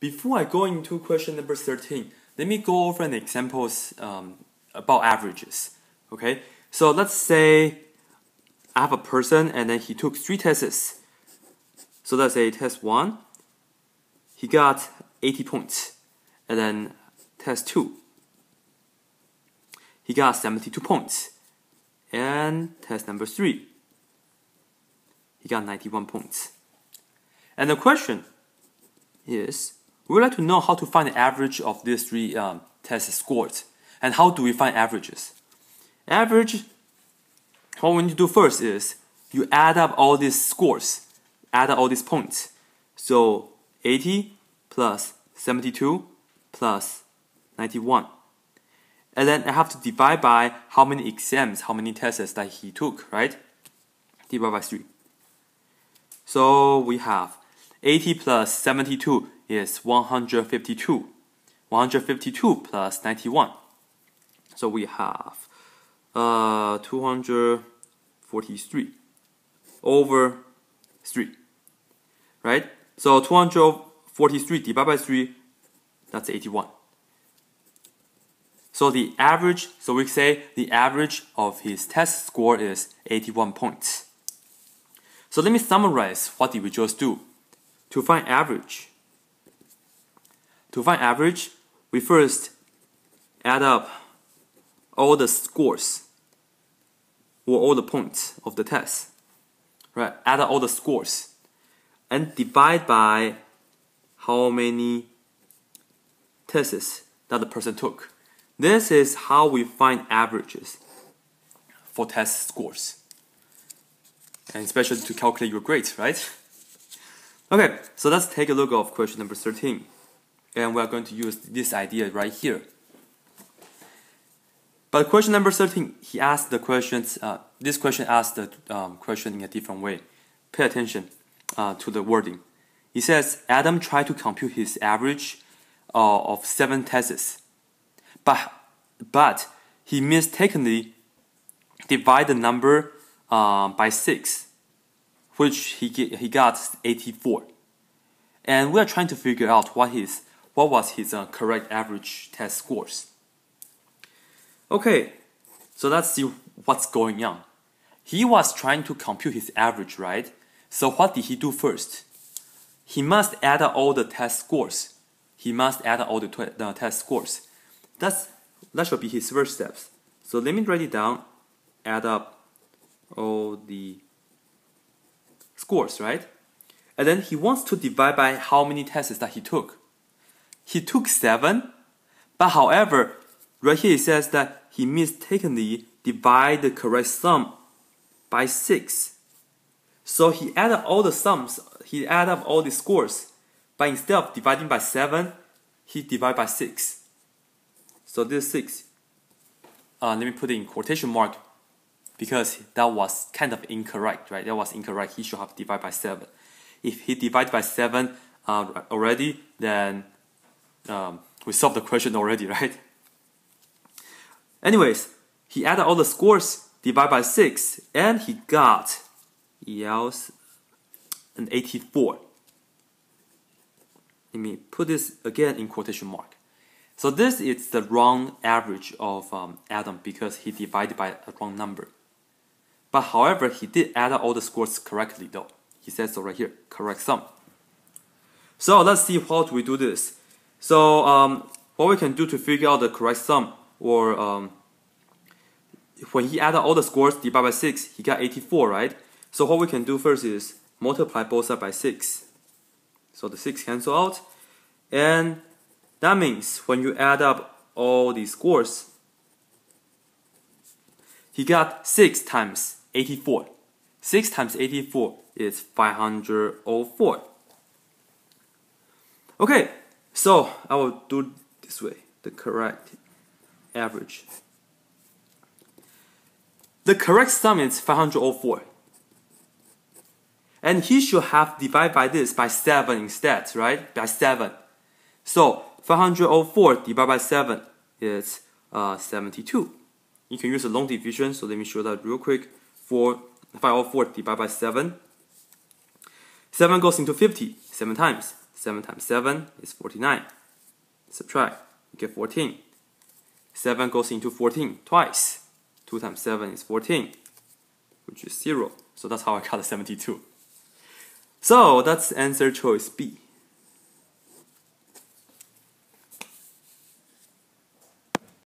Before I go into question number 13, let me go over an examples about averages. Okay, so let's say I have a person and then he took 3 tests. So let's say test 1, he got 80 points, and then test 2, he got 72 points, and test number 3, he got 91 points. And the question is, we would like to know how to find the average of these 3 tests scored. And how do we find averages? Average, what we need to do first is, you add up all these scores, add up all these points. So 80 plus 72 plus 91. And then I have to divide by how many exams, how many tests that he took, right? Divide by 3. So we have 80 plus 72 is 152. 152 plus 91. So we have 243 over 3, right? So 243 divided by 3, that's 81. So the average, so we say the average of his test score is 81 points. So let me summarize what did we just do. To find average, we first add up all the scores or all the points of the test, right? Add up all the scores and divide by how many tests that the person took. This is how we find averages for test scores, and especially to calculate your grades, right? Okay, so let's take a look at question number 13, and we are going to use this idea right here. But question number 13, he asked the questions, this question asked the question in a different way. Pay attention to the wording. He says, Adam tried to compute his average of 7 tests, but he mistakenly divided the number by 6, which he got 84. And we are trying to figure out what was his correct average test scores. Okay, so let's see what's going on. He was trying to compute his average, right? So what did he do first? He must add all the test scores. That should be his first steps. So let me write it down. Add up all the scores, right? And then he wants to divide by how many tests that he took. He took 7, but however, right here it says that he mistakenly divided the correct sum by 6. So he added all the sums, he added up all the scores, but instead of dividing by 7, he divided by 6. So this 6, let me put it in quotation mark, because that was kind of incorrect, right? That was incorrect. He should have divided by 7. If he divided by 7 already, then we solved the question already, right? Anyways, he added all the scores, divided by 6, and he got an 84. Let me put this again in quotation mark. So this is the wrong average of Adam, because he divided by a wrong number. But however, he did add all the scores correctly though. He says so right here, correct sum. So let's see how do we do this. So what we can do to figure out the correct sum, or when he added all the scores, divided by 6, he got 84, right? So what we can do first is multiply both sides by 6. So the 6 cancel out. And that means when you add up all the scores, he got 6 times 84. 6 times 84 is 504. Okay, so I will do this way, the correct average. The correct sum is 504, and he should have divided by this by 7 instead, right? By 7. So 504 divided by 7 is 72. You can use a long division, so let me show that real quick. 504 divided by 7. 7 goes into 50 7 times. 7 times 7 is 49. Subtract, you get 14. 7 goes into 14 twice. 2 times 7 is 14, which is 0. So that's how I got the 72. So that's answer choice B.